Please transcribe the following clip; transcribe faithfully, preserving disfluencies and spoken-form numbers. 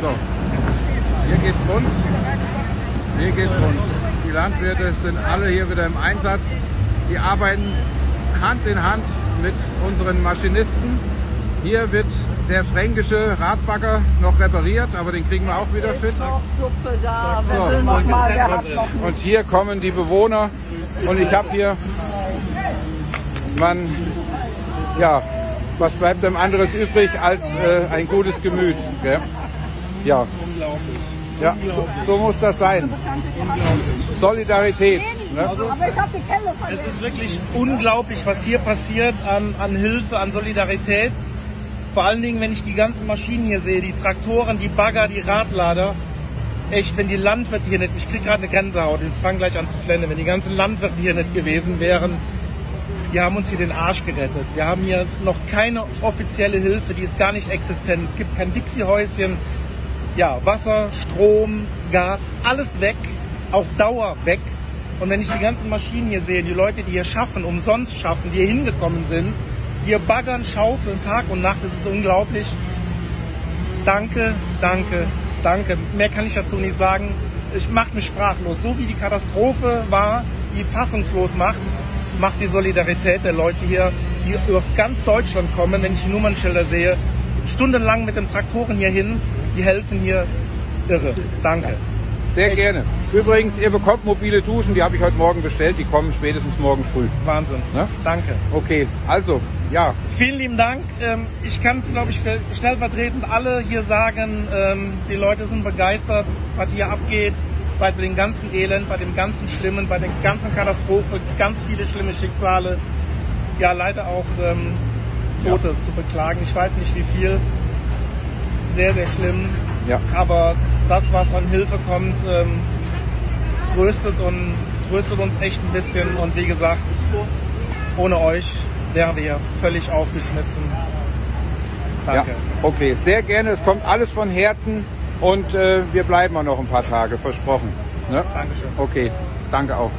So, hier geht's rund. Hier geht's rund. Die Landwirte sind alle hier wieder im Einsatz. Die arbeiten Hand in Hand mit unseren Maschinisten. Hier wird der fränkische Radbagger noch repariert, aber den kriegen wir auch wieder fit. So. Und hier kommen die Bewohner und ich habe hier, man, ja, was bleibt einem anderes übrig als äh, ein gutes Gemüt. Gell? Ja, ja so, so muss das sein. Solidarität. Ne? Also, es ist wirklich unglaublich, was hier passiert an, an Hilfe, an Solidarität. Vor allen Dingen, wenn ich die ganzen Maschinen hier sehe, die Traktoren, die Bagger, die Radlader. Echt, wenn die Landwirte hier nicht, ich kriege gerade eine Gänsehaut, ich fange gleich an zu flennen, wenn die ganzen Landwirte hier nicht gewesen wären, die haben uns hier den Arsch gerettet. Wir haben hier noch keine offizielle Hilfe, die ist gar nicht existent. Es gibt kein Dixie-Häuschen. Ja, Wasser, Strom, Gas, alles weg, auf Dauer weg. Und wenn ich die ganzen Maschinen hier sehe, die Leute, die hier schaffen, umsonst schaffen, die hier hingekommen sind, hier baggern, schaufeln Tag und Nacht, das ist unglaublich. Danke, danke, danke. Mehr kann ich dazu nicht sagen. Ich mache mich sprachlos. So wie die Katastrophe war, die fassungslos macht, macht die Solidarität der Leute hier, die aus ganz Deutschland kommen, wenn ich die Nummernschilder sehe, stundenlang mit den Traktoren hier hin, die helfen hier irre. Danke. Sehr Echt. gerne. Übrigens, ihr bekommt mobile Duschen, die habe ich heute Morgen bestellt, die kommen spätestens morgen früh. Wahnsinn, ne? Danke. Okay, also, ja. Vielen lieben Dank. Ich kann es, glaube ich, stellvertretend alle hier sagen, die Leute sind begeistert, was hier abgeht, bei dem ganzen Elend, bei dem ganzen Schlimmen, bei der ganzen Katastrophe, ganz viele schlimme Schicksale, ja, leider auch Tote ja. zu beklagen. Ich weiß nicht, wie viel. Sehr, sehr schlimm. Ja. Aber das, was an Hilfe kommt, ähm, tröstet, und, tröstet uns echt ein bisschen. Und wie gesagt, ohne euch wären wir völlig aufgeschmissen. Danke. Ja, okay, sehr gerne. Es kommt alles von Herzen und äh, wir bleiben auch noch ein paar Tage, versprochen. Ne? Dankeschön. Okay, danke auch.